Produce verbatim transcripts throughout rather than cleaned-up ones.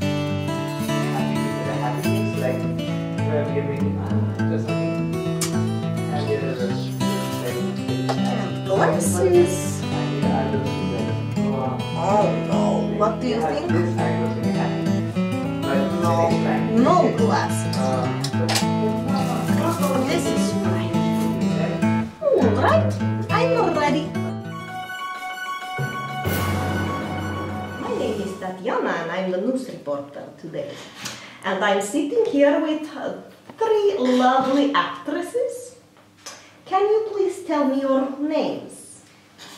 very happy with the happy things like we are giving to something. And there is a like voices. And I don't see that. Oh no. What do you think? This I was very happy. But no. No glasses. Uh, this is fine. Alright. I'm already. Tatiana, and I'm the news reporter today. And I'm sitting here with three lovely actresses. Can you please tell me your names?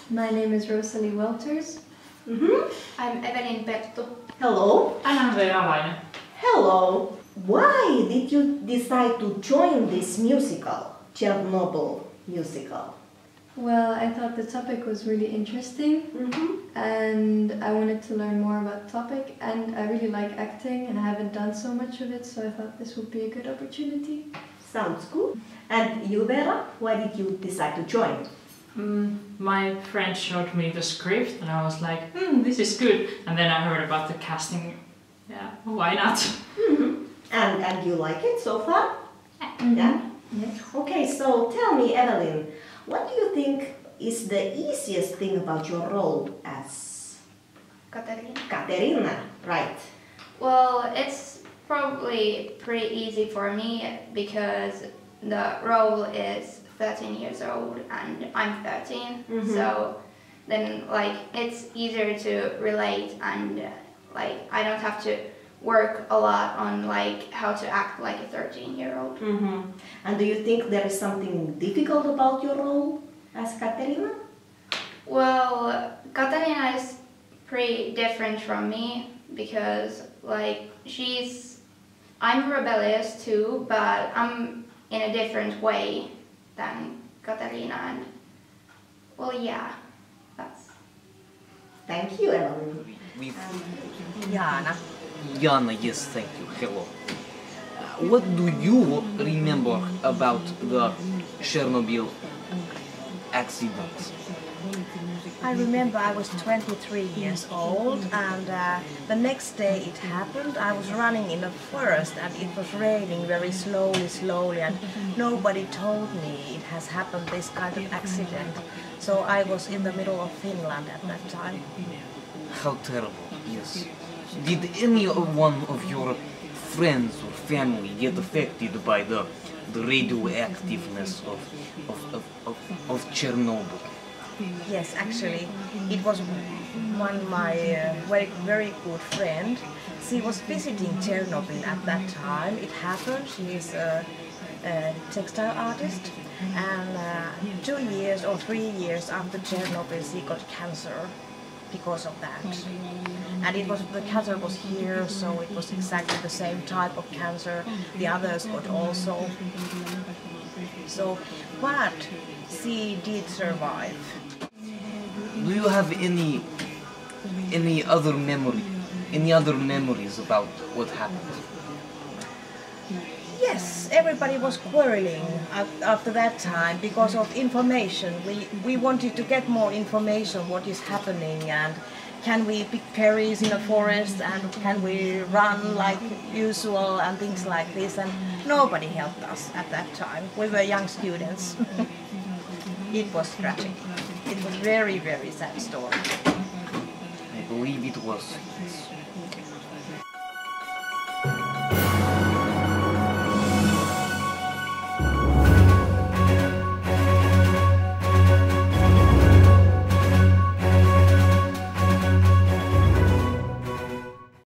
My name is Rosalie Walters. Mm-hmm. I'm Evelyn Berto. Hello. I'm Andrea Wainer. Hello. Why did you decide to join this musical, Chernobyl musical? Well, I thought the topic was really interesting, mm-hmm. and I wanted to learn more about the topic, and I really like acting and I haven't done so much of it, so I thought this would be a good opportunity. Sounds cool. And you, Vera, why did you decide to join? Mm, my friend showed me the script and I was like, hmm, this is good. And then I heard about the casting. Yeah, why not? Mm-hmm. And, and you like it so far? Mm-hmm. Yeah? Yes. Okay, so tell me, Evelyn, what do you think is the easiest thing about your role as Katerina? Katerina, right. Well, it's probably pretty easy for me because the role is thirteen years old and I'm thirteen, mm-hmm. so then like it's easier to relate and like I don't have to work a lot on like how to act like a thirteen year old. Mm-hmm. And do you think there is something difficult about your role as Katerina? Well, Katerina is pretty different from me because like she's I'm rebellious too, but I'm in a different way than Katerina, and well yeah, that's thank you, Evelyn. With Yana. Yana, yes, thank you. Hello. Uh, what do you remember about the Chernobyl accident? I remember I was twenty-three years old, and uh, the next day it happened. I was running in a forest, and it was raining very slowly, slowly, and nobody told me it has happened, this kind of accident. So I was in the middle of Finland at that time. How terrible, yes. Did any one of your friends or family get affected by the, the radioactiveness of, of, of, of, of Chernobyl? Yes, actually, it was one my uh, very, very good friend. She was visiting Chernobyl at that time. It happened. She is a, a textile artist. And uh, two years or three years after Chernobyl, she got cancer because of that. And it was the cancer was here, so it was exactly the same type of cancer the others got also. So, but she did survive. Do you have any any other memory, any other memories about what happened? Yes, everybody was quarreling after that time because of information. We we wanted to get more information what is happening and. Can we pick berries in a forest and can we run like usual and things like this, and nobody helped us at that time. We were young students. It was tragic. It was very, very sad story. I believe it was.